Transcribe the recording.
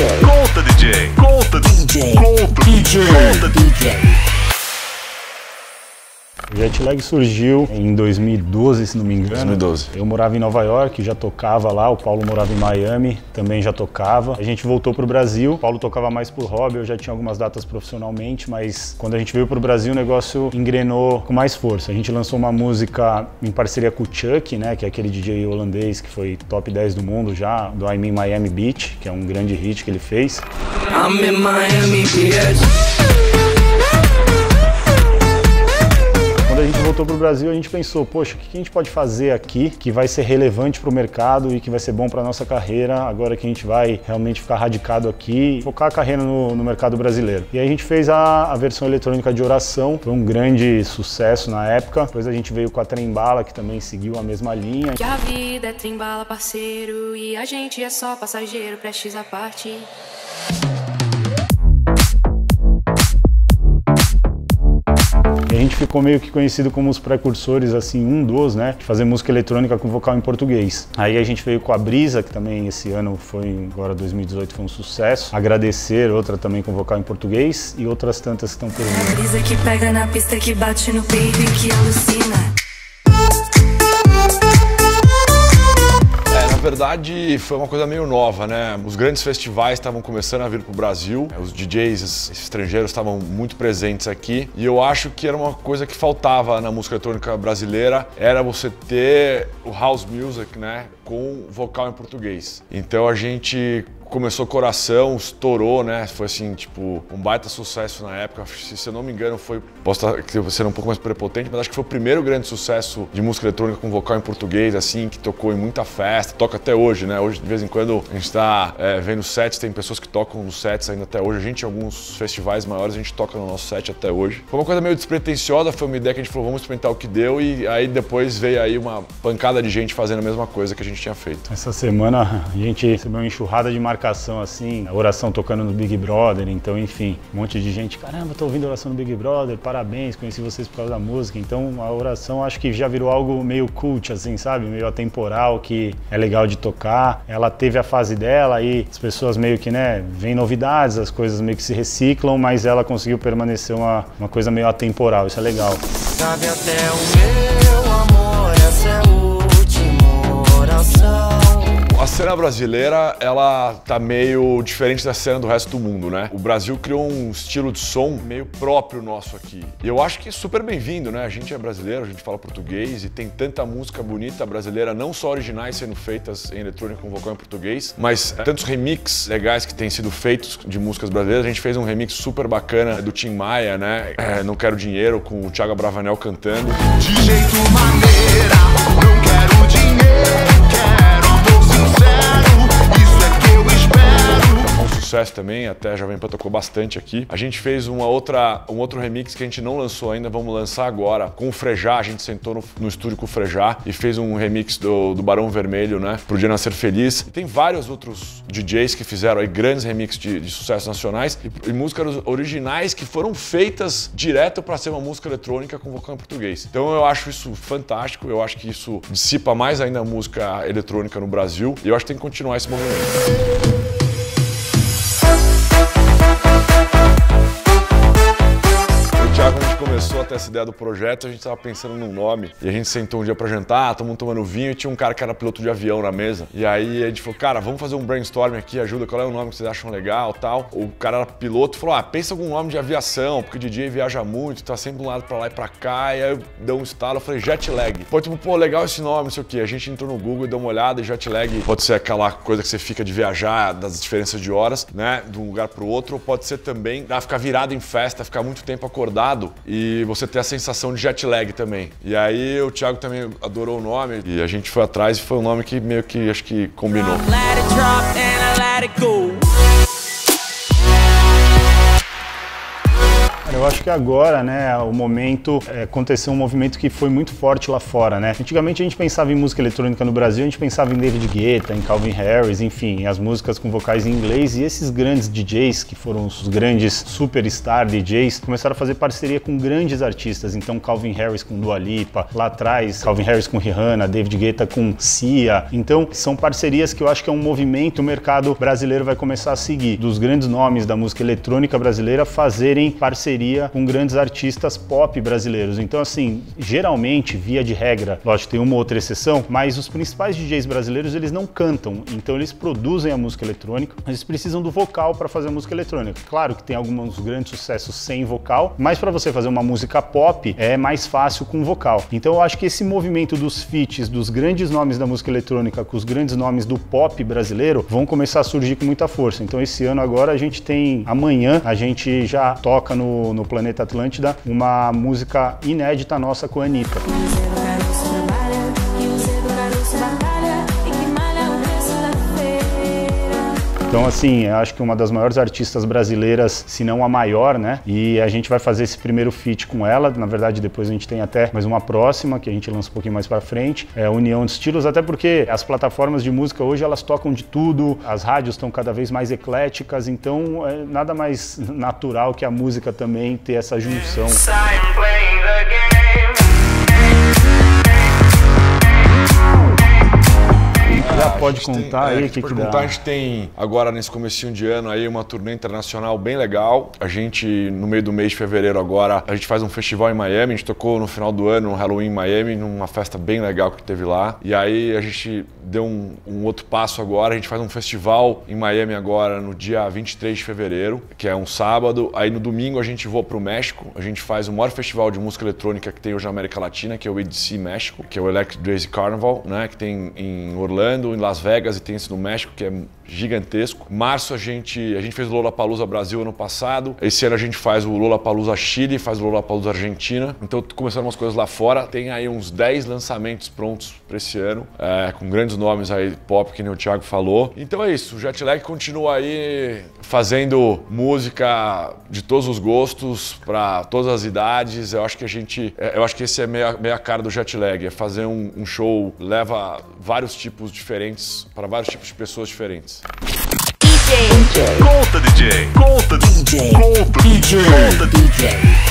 DJ. Conta DJ. Conta DJ. Conta DJ. Conta DJ. O Jetlag surgiu em 2012, se não me engano. 2012. Eu morava em Nova York, já tocava lá. O Paulo morava em Miami, também já tocava. A gente voltou pro Brasil. O Paulo tocava mais por hobby, eu já tinha algumas datas profissionalmente, mas quando a gente veio pro Brasil, o negócio engrenou com mais força. A gente lançou uma música em parceria com o Chuck, né, que é aquele DJ holandês que foi top 10 do mundo já, do I'm in Miami Beach, que é um grande hit que ele fez. I'm in Miami Beach. Quando a gente voltou pro Brasil, a gente pensou, poxa, o que a gente pode fazer aqui que vai ser relevante pro mercado e que vai ser bom pra nossa carreira agora que a gente vai realmente ficar radicado aqui, focar a carreira no mercado brasileiro. E aí a gente fez a versão eletrônica de Oração, foi um grande sucesso na época. Depois a gente veio com a Trembala, que também seguiu a mesma linha. Que a vida é trembala, parceiro, e a gente é só passageiro, prestes à parte. E a gente ficou meio que conhecido como os precursores, assim, um dos, né, de fazer música eletrônica com vocal em português. Aí a gente veio com a Brisa, que também esse ano foi, agora 2018, foi um sucesso. Agradecer, outra também com vocal em português e outras tantas que estão por mim. A brisa que pega na pista, que bate no peito e que alucina. Na verdade, foi uma coisa meio nova, né? Os grandes festivais estavam começando a vir pro Brasil, os DJs estrangeiros estavam muito presentes aqui, e eu acho que era uma coisa que faltava na música eletrônica brasileira, era você ter o house music, né, com vocal em português. Então a gente começou Coração, estourou, né? Foi assim, tipo, um baita sucesso na época. Se eu não me engano, foi, posso estar sendo um pouco mais prepotente, mas acho que foi o primeiro grande sucesso de música eletrônica com vocal em português, assim, que tocou em muita festa, toca até hoje, né? Hoje, de vez em quando, a gente tá vendo sets, tem pessoas que tocam nos sets ainda até hoje. A gente, em alguns festivais maiores, a gente toca no nosso set até hoje. Foi uma coisa meio despretensiosa, foi uma ideia que a gente falou, vamos experimentar o que deu, e aí depois veio aí uma pancada de gente fazendo a mesma coisa que a gente tinha feito. Essa semana, a gente recebeu uma enxurrada de marca assim, a Oração tocando no Big Brother, então, enfim, um monte de gente, caramba, tô ouvindo a Oração no Big Brother, parabéns, conheci vocês por causa da música. Então a Oração acho que já virou algo meio cult, assim, sabe, meio atemporal, que é legal de tocar. Ela teve a fase dela e as pessoas meio que, né, vem novidades, as coisas meio que se reciclam, mas ela conseguiu permanecer uma coisa meio atemporal, isso é legal. Sabe até o meu amor, essa é a última oração. A cena brasileira, ela tá meio diferente da cena do resto do mundo, né? O Brasil criou um estilo de som meio próprio nosso aqui. E eu acho que é super bem-vindo, né? A gente é brasileiro, a gente fala português e tem tanta música bonita brasileira, não só originais sendo feitas em eletrônico com vocal em português, mas tantos remixes legais que têm sido feitos de músicas brasileiras. A gente fez um remix super bacana do Tim Maia, né? Não Quero Dinheiro, com o Thiago Abravanel cantando. De jeito maneira, não quero dinheiro. Sucesso também, até a Jovem Pan tocou bastante aqui. A gente fez um outro remix que a gente não lançou ainda, vamos lançar agora, com o Frejá. A gente sentou no estúdio com o Frejá e fez um remix do Barão Vermelho, né, Pro Dia Nascer Feliz. E tem vários outros DJs que fizeram aí grandes remixes de sucessos nacionais e músicas originais que foram feitas direto para ser uma música eletrônica com vocal em português. Então eu acho isso fantástico, eu acho que isso dissipa mais ainda a música eletrônica no Brasil e eu acho que tem que continuar esse movimento. Começou até essa ideia do projeto, a gente tava pensando num nome e a gente sentou um dia pra jantar, todo mundo tomando vinho e tinha um cara que era piloto de avião na mesa. E aí a gente falou, cara, vamos fazer um brainstorming aqui, ajuda, qual é o nome que vocês acham legal e tal. O cara era piloto, falou, ah, pensa algum nome de aviação, porque o DJ viaja muito, tá sempre de um lado pra lá e pra cá. E aí eu dei um estalo, eu falei, Jetlag. Foi tipo, pô, legal esse nome, não sei o que. A gente entrou no Google e deu uma olhada e Jetlag pode ser aquela coisa que você fica de viajar, das diferenças de horas, né, de um lugar pro outro, ou pode ser também ficar virado em festa, ficar muito tempo acordado e você ter a sensação de jet lag também. E aí o Thiago também adorou o nome e a gente foi atrás e foi um nome que meio que acho que combinou. Eu acho acho que agora, né, o momento aconteceu um movimento que foi muito forte lá fora, né? Antigamente a gente pensava em música eletrônica no Brasil, a gente pensava em David Guetta, em Calvin Harris, enfim, as músicas com vocais em inglês, e esses grandes DJs, que foram os grandes superstar DJs, começaram a fazer parceria com grandes artistas. Então Calvin Harris com Dua Lipa, lá atrás Calvin Harris com Rihanna, David Guetta com Sia. Então são parcerias que eu acho que é um movimento que o mercado brasileiro vai começar a seguir, dos grandes nomes da música eletrônica brasileira fazerem parceria com grandes artistas pop brasileiros. Então assim, geralmente, via de regra, lógico, tem uma ou outra exceção, mas os principais DJs brasileiros, eles não cantam, então eles produzem a música eletrônica, mas eles precisam do vocal para fazer a música eletrônica. Claro que tem alguns grandes sucessos sem vocal, mas para você fazer uma música pop é mais fácil com vocal. Então eu acho que esse movimento dos feats, dos grandes nomes da música eletrônica com os grandes nomes do pop brasileiro, vão começar a surgir com muita força. Então esse ano agora a gente tem, amanhã a gente já toca no Planeta Atlântida uma música inédita nossa com a Anitta. Então assim, eu acho que uma das maiores artistas brasileiras, se não a maior, né? E a gente vai fazer esse primeiro feat com ela, na verdade depois a gente tem até mais uma próxima, que a gente lança um pouquinho mais pra frente, é a união de estilos, até porque as plataformas de música hoje elas tocam de tudo, as rádios estão cada vez mais ecléticas, então é nada mais natural que a música também ter essa junção. Pode contar aí o que dá. Contar, a gente tem agora nesse comecinho de ano aí uma turnê internacional bem legal. A gente, no meio do mês de fevereiro agora, a gente faz um festival em Miami. A gente tocou no final do ano, um Halloween em Miami, numa festa bem legal que teve lá. E aí a gente deu um outro passo agora. A gente faz um festival em Miami agora no dia 23 de fevereiro, que é um sábado. Aí no domingo a gente voa pro México. A gente faz o maior festival de música eletrônica que tem hoje na América Latina, que é o EDC México, que é o Electric Daisy Carnival, né? Que tem em Orlando, em Las Vegas, e tem esse no México, que é gigantesco. Março a gente fez o Lollapalooza Brasil ano passado. Esse ano a gente faz o Lollapalooza Chile, faz o Lollapalooza Argentina. Então começaram umas coisas lá fora. Tem aí uns 10 lançamentos prontos para esse ano, com grandes nomes aí pop, que nem o Thiago falou. Então é isso, o Jetlag continua aí fazendo música de todos os gostos, para todas as idades. Eu acho que esse é meia cara do Jetlag, é fazer um show, leva vários tipos diferentes, para vários tipos de pessoas diferentes. DJ. Conta DJ. Conta DJ. Conta DJ. Conta DJ. Conta DJ.